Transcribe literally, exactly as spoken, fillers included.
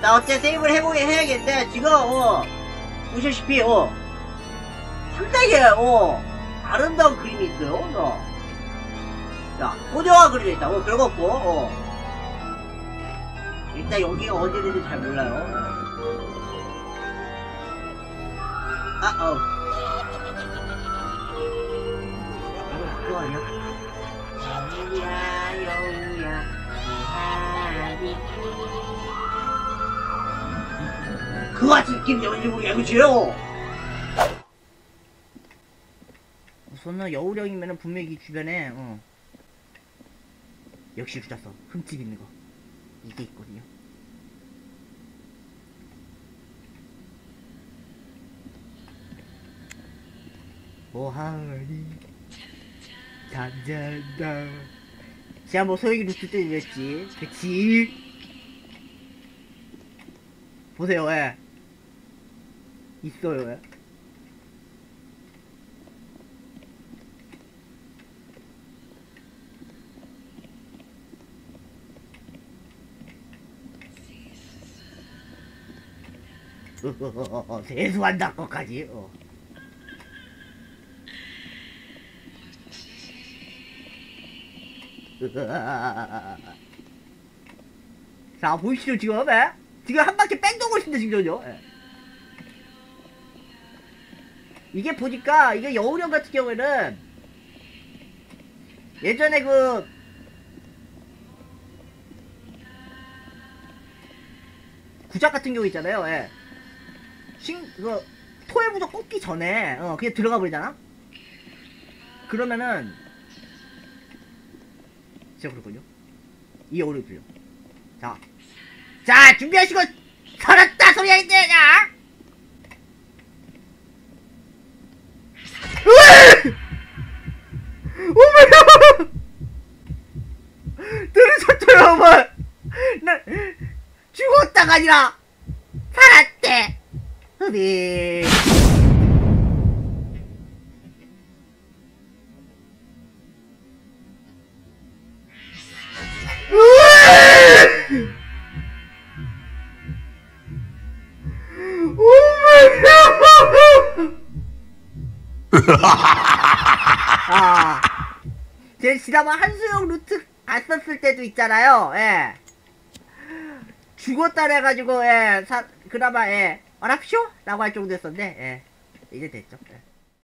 나 어째 세이브를 해보긴 해야겠는데, 지금, 어, 보시다시피, 어, 상당히, 어, 아름다운 그림이 있어요, 어. 자, 고정화 그림이 있다. 어, 별거 없고, 어. 일단 여기가 어디든지 잘 몰라요. 아, 어우. 어, 그거 아니야? 여우야, 여우야, 하니. 그 같은 느낌 뭔지 모르겠, 그치요? 우선은 여우령이면은 분명히 이 주변에, 어. 역시 주자서 흠집 있는 거. 이게 있거든요. 오하니, 잠잔다. 제가 뭐 소유기 루트 때 이랬지. 그치? 보세요, 예. 있어요. 왜? 으허허허 세수한다 거까지. 어. 자 보이시죠 지금? 에? 지금 한 바퀴 뺑돌고 있습니다 지금요. 에. 이게 보니까 이게 여우령 같은 경우에는 예전에 그 구작 같은 경우 있잖아요. 예. 신 그 토해 부적 꽂기 전에 어 그냥 들어가 버리잖아. 그러면은 진짜 그렇군요. 이 여우령 들려. 자, 자 준비하시고 살았다 소리야 이제. 야! 오메요! 들으셨죠 여러분? 난 죽었다가 아니라 살았대! 흡입! 아, 제 지난번 한수영 루트 안 썼을 때도 있잖아요. 예. 죽었다 해가지고 예, 사, 그나마 예, 어랍쇼? 라고 할 정도였었는데 예, 이제 됐죠. 예.